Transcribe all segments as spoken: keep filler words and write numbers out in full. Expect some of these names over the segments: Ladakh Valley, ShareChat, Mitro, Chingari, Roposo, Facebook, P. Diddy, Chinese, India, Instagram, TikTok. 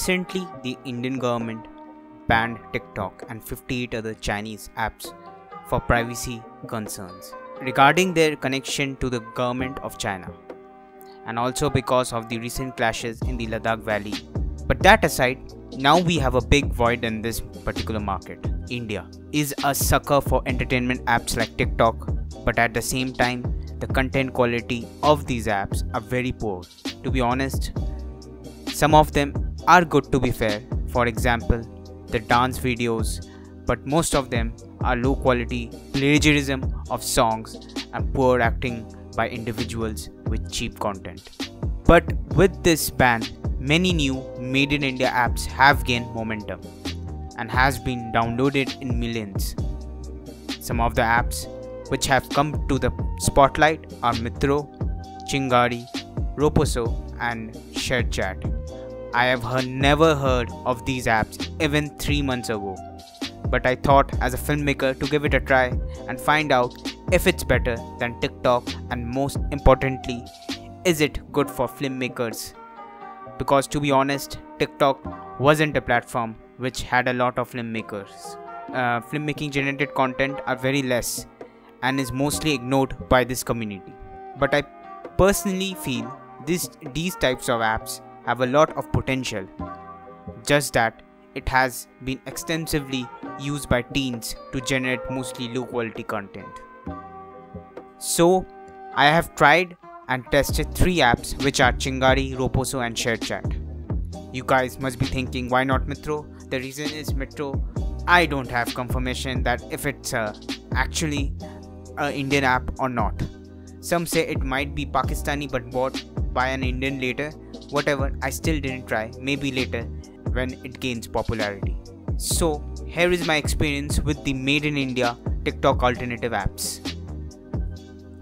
Recently, the Indian government banned TikTok and fifty-eight other Chinese apps for privacy concerns regarding their connection to the government of China, and also because of the recent clashes in the Ladakh Valley. But that aside, now we have a big void in this particular market. India is a sucker for entertainment apps like TikTok, but at the same time, the content quality of these apps are very poor. To be honest, some of them are good, to be fair, for example, the dance videos, but most of them are low quality, plagiarism of songs and poor acting by individuals with cheap content. But with this ban, many new Made in India apps have gained momentum and has been downloaded in millions. Some of the apps which have come to the spotlight are Mitro, Chingari, Roposo and ShareChat. I have heard, never heard of these apps even three months ago, but I thought as a filmmaker to give it a try and find out if it's better than TikTok, and most importantly, is it good for filmmakers? Because to be honest, TikTok wasn't a platform which had a lot of filmmakers. Uh, filmmaking generated content are very less and is mostly ignored by this community. But I personally feel this, these types of apps have a lot of potential, just that it has been extensively used by teens to generate mostly low quality content. So I have tried and tested three apps, which are Chingari, Roposo and ShareChat. You guys must be thinking, why not Mitro? The reason is Mitro, I don't have confirmation that if it's uh, actually an Indian app or not. Some say it might be Pakistani but bought by an Indian later. Whatever, I still didn't try, maybe later when it gains popularity. So here is my experience with the Made in India TikTok alternative apps.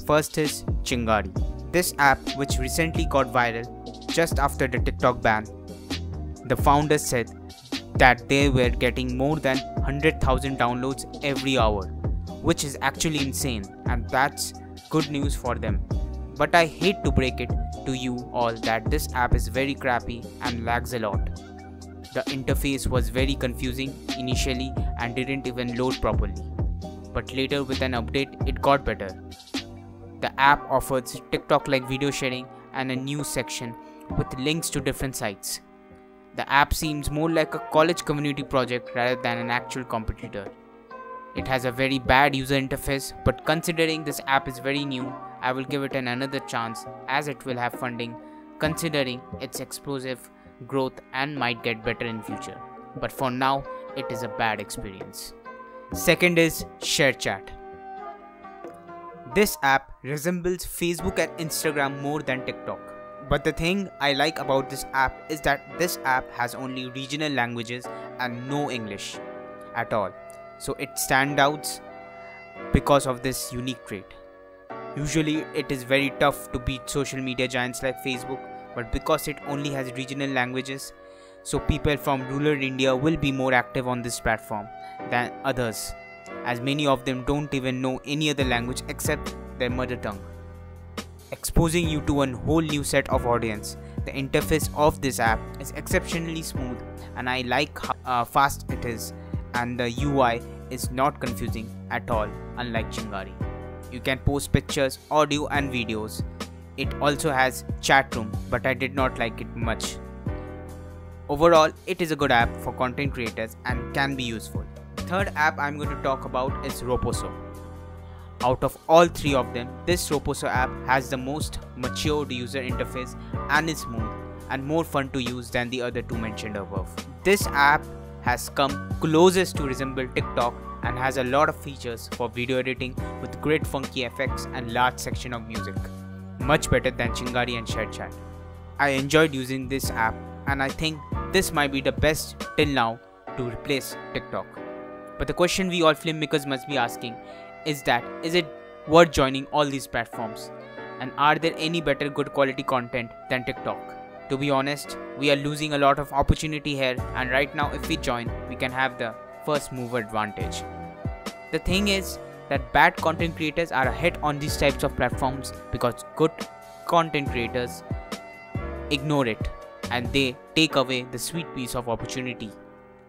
First is Chingari. This app, which recently got viral just after the TikTok ban, the founders said that they were getting more than one hundred thousand downloads every hour, which is actually insane, and that's good news for them. But I hate to break it to you all that this app is very crappy and lags a lot. The interface was very confusing initially and didn't even load properly, but later with an update it got better. The app offers TikTok-like video sharing and a news section with links to different sites. The app seems more like a college community project rather than an actual competitor. It has a very bad user interface, but considering this app is very new, I will give it an another chance as it will have funding considering its explosive growth and might get better in future. But for now, it is a bad experience. Second is ShareChat. This app resembles Facebook and Instagram more than TikTok. But the thing I like about this app is that this app has only regional languages and no English at all. So it stands out because of this unique trait. Usually it is very tough to beat social media giants like Facebook, but because it only has regional languages, so people from rural India will be more active on this platform than others, as many of them don't even know any other language except their mother tongue, exposing you to a whole new set of audience. The interface of this app is exceptionally smooth and I like how uh, fast it is, and the U I is not confusing at all, unlike Chingari. You can post pictures, audio and videos. It also has chat room, but I did not like it much. Overall, it is a good app for content creators and can be useful. Third app I'm going to talk about is Roposo. Out of all three of them, this Roposo app has the most matured user interface and is smooth and more fun to use than the other two mentioned above. This app has come closest to resemble TikTok and has a lot of features for video editing with great funky effects and large section of music. Much better than Chingari and ShareChat. I enjoyed using this app and I think this might be the best till now to replace TikTok. But the question we all filmmakers must be asking is that, is it worth joining all these platforms? And are there any better good quality content than TikTok? To be honest, we are losing a lot of opportunity here, and right now if we join, we can have the first mover advantage. The thing is that bad content creators are a hit on these types of platforms because good content creators ignore it and they take away the sweet piece of opportunity.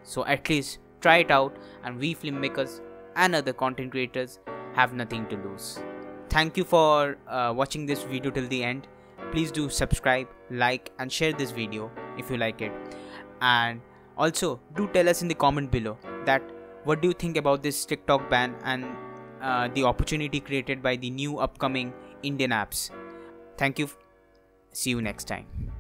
So at least try it out, and we filmmakers and other content creators have nothing to lose. Thank you for uh, watching this video till the end. Please do subscribe, like and share this video if you like it. And also do tell us in the comment below that what do you think about this TikTok ban and uh, the opportunity created by the new upcoming Indian apps. Thank you. See you next time.